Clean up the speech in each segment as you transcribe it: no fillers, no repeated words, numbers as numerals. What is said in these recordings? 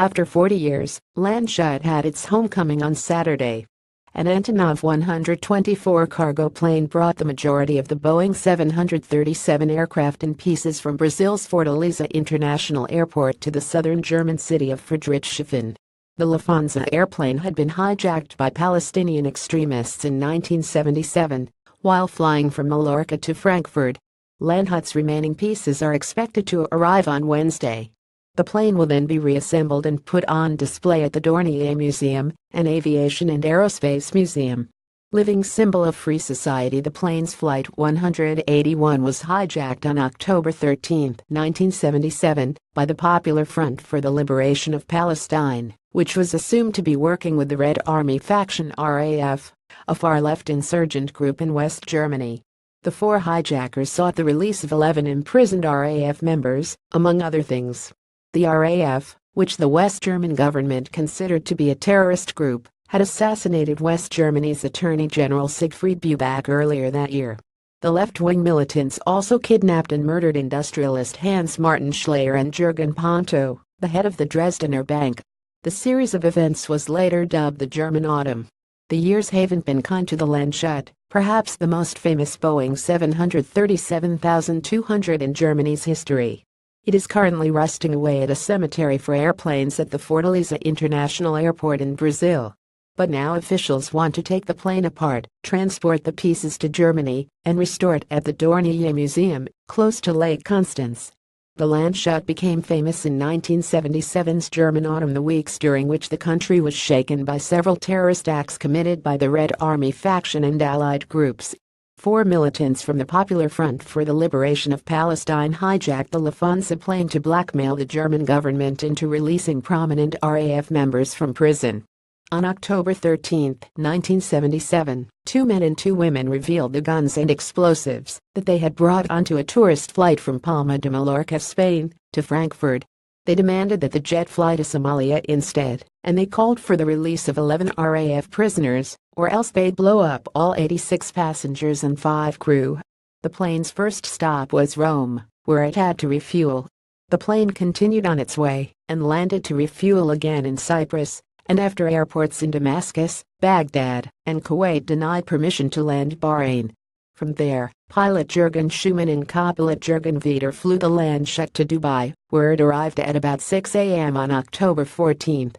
After 40 years, Landshut had its homecoming on Saturday. An Antonov 124 cargo plane brought the majority of the Boeing 737 aircraft in pieces from Brazil's Fortaleza International Airport to the southern German city of Friedrichshafen. The Lufthansa airplane had been hijacked by Palestinian extremists in 1977, while flying from Mallorca to Frankfurt. Landshut's remaining pieces are expected to arrive on Wednesday. The plane will then be reassembled and put on display at the Dornier Museum, an aviation and aerospace museum. Living symbol of free society, the plane's Flight 181 was hijacked on October 13, 1977, by the Popular Front for the Liberation of Palestine, which was assumed to be working with the Red Army Faction (RAF), a far-left insurgent group in West Germany. The four hijackers sought the release of 11 imprisoned RAF members, among other things. The RAF, which the West German government considered to be a terrorist group, had assassinated West Germany's Attorney General Siegfried Buback earlier that year. The left-wing militants also kidnapped and murdered industrialist Hans-Martin Schleyer and Jurgen Ponto, the head of the Dresdner Bank. The series of events was later dubbed the German Autumn. The years haven't been kind to the Landshut, perhaps the most famous Boeing 737-200 in Germany's history. It is currently rusting away at a cemetery for airplanes at the Fortaleza International Airport in Brazil. But now officials want to take the plane apart, transport the pieces to Germany, and restore it at the Dornier Museum, close to Lake Constance. The Landshut became famous in 1977's German Autumn, the weeks during which the country was shaken by several terrorist acts committed by the Red Army Faction and allied groups. Four militants from the Popular Front for the Liberation of Palestine hijacked the Lufthansa plane to blackmail the German government into releasing prominent RAF members from prison. On October 13, 1977, 2 men and 2 women revealed the guns and explosives that they had brought onto a tourist flight from Palma de Mallorca, Spain, to Frankfurt. They demanded that the jet fly to Somalia instead, and they called for the release of 11 RAF prisoners, or else they'd blow up all 86 passengers and 5 crew. The plane's first stop was Rome, where it had to refuel. The plane continued on its way and landed to refuel again in Cyprus, and after airports in Damascus, Baghdad, and Kuwait denied permission to land Bahrain. From there, pilot Jürgen Schumann and copilot Jurgen Vetter flew the Landshut to Dubai, where it arrived at about 6 a.m. on October 14.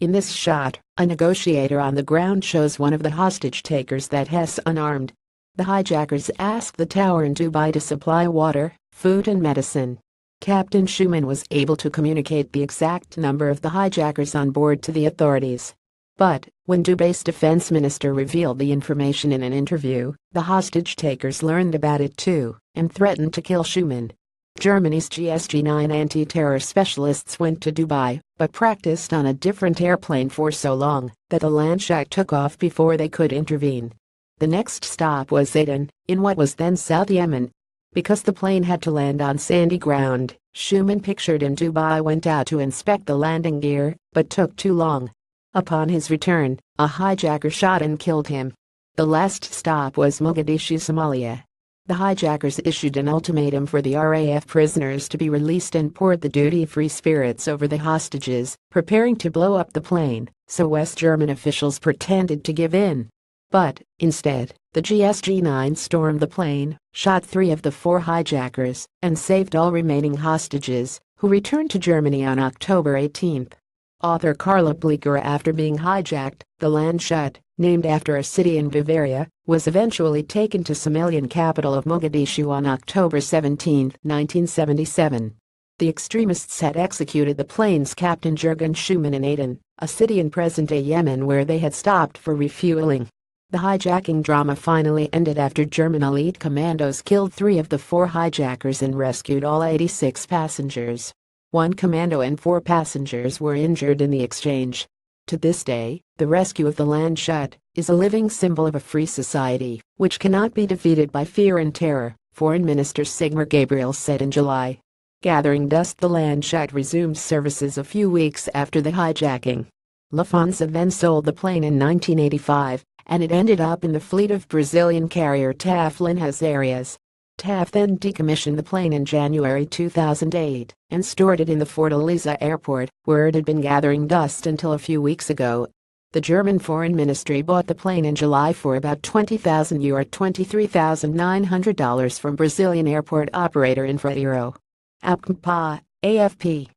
In this shot, a negotiator on the ground shows one of the hostage takers that he's unarmed. The hijackers asked the tower in Dubai to supply water, food and medicine. Captain Schumann was able to communicate the exact number of the hijackers on board to the authorities. But when Dubai's defense minister revealed the information in an interview, the hostage takers learned about it too and threatened to kill Schumann. Germany's GSG-9 anti-terror specialists went to Dubai, but practiced on a different airplane for so long that the Landshut took off before they could intervene. The next stop was Aden, in what was then South Yemen. Because the plane had to land on sandy ground, Schumann, pictured in Dubai, went out to inspect the landing gear, but took too long. Upon his return, a hijacker shot and killed him. The last stop was Mogadishu, Somalia. The hijackers issued an ultimatum for the RAF prisoners to be released and poured the duty-free spirits over the hostages, preparing to blow up the plane, so West German officials pretended to give in. But instead, the GSG-9 stormed the plane, shot 3 of the 4 hijackers, and saved all remaining hostages, who returned to Germany on October 18. Author Carla Bleeker. After being hijacked, the Landshut, named after a city in Bavaria, was eventually taken to Somalian capital of Mogadishu on October 17, 1977. The extremists had executed the plane's captain Jürgen Schumann in Aden, a city in present-day Yemen where they had stopped for refueling. The hijacking drama finally ended after German elite commandos killed 3 of the 4 hijackers and rescued all 86 passengers. 1 commando and 4 passengers were injured in the exchange. To this day, the rescue of the Landshut is a living symbol of a free society, which cannot be defeated by fear and terror, Foreign Minister Sigmar Gabriel said in July. Gathering dust, the Landshut resumed services a few weeks after the hijacking. Lufthansa then sold the plane in 1985, and it ended up in the fleet of Brazilian carrier TAP Linhas Aéreas. TAF then decommissioned the plane in January 2008 and stored it in the Fortaleza airport, where it had been gathering dust until a few weeks ago. The German Foreign Ministry bought the plane in July for about €20,000 ($23,900) from Brazilian airport operator Infraero. APCMPA, AFP,